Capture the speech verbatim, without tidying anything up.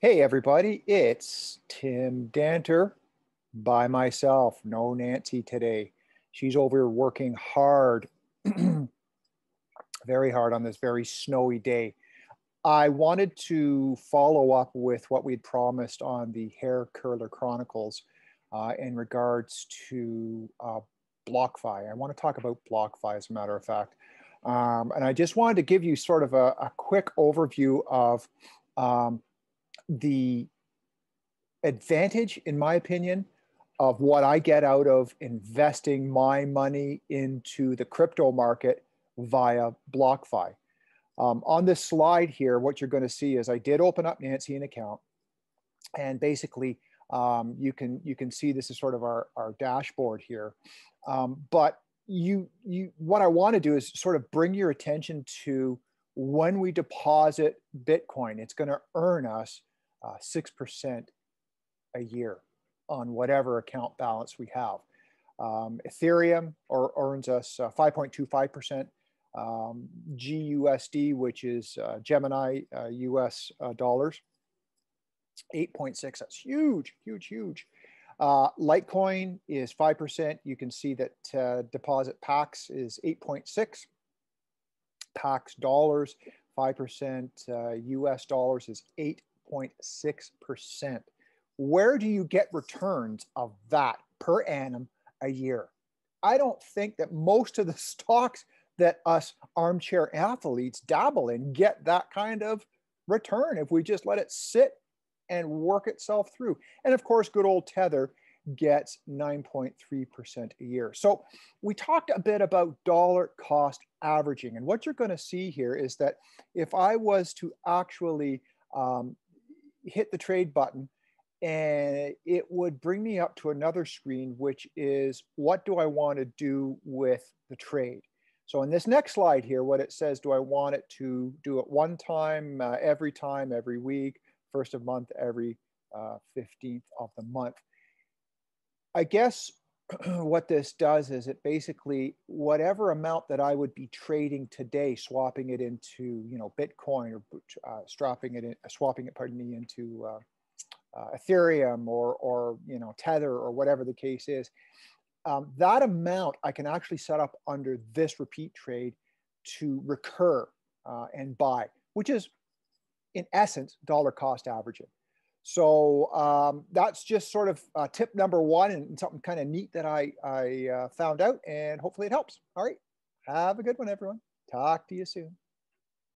Hey everybody, it's Tim Danter by myself. No Nancy today. She's over working hard, very hard on this very snowy day. I wanted to follow up with what we'd promised on the Hair Curler Chronicles uh, in regards to uh, BlockFi. I want to talk about BlockFi as a matter of fact. Um, and I just wanted to give you sort of a, a quick overview of um, the advantage, in my opinion, of what I get out of investing my money into the crypto market via BlockFi. Um, on this slide here, what you're going to see is I did open up Nancy an account, and basically um, you can you can see this is sort of our our dashboard here. Um, but you you what I want to do is sort of bring your attention to when we deposit Bitcoin. It's going to earn us uh, six percent a year on whatever account balance we have. Um, Ethereum or, earns us five point two five percent. Uh, um, G U S D, which is uh, Gemini uh, U S uh, dollars, eight point six. That's huge, huge, huge. Uh, Litecoin is five percent. You can see that uh, deposit PAX is eight point six. PAX dollars, five percent uh, U S dollars is eight point six percent. Where do you get returns of that per annum a year? I don't think that most of the stocks that us armchair athletes dabble in get that kind of return if we just let it sit and work itself through. And of course, good old Tether gets nine point three percent a year. So we talked a bit about dollar cost averaging. And what you're going to see here is that if I was to actually um, hit the trade button, and it would bring me up to another screen, which is what do I want to do with the trade? So in this next slide here, what it says, do I want it to do it one time, uh, every time, every week, first of month, every uh, fifteenth of the month? I guess what this does is it basically, whatever amount that I would be trading today, swapping it into, you know, Bitcoin or uh, swapping it, in, swapping it, pardon me, into uh, uh, Ethereum or, or, you know, Tether or whatever the case is, um, that amount I can actually set up under this repeat trade to recur uh, and buy, which is in essence, dollar cost averaging. So um, that's just sort of uh, tip number one and something kind of neat that I, I uh, found out, and hopefully it helps. All right. Have a good one, everyone. Talk to you soon.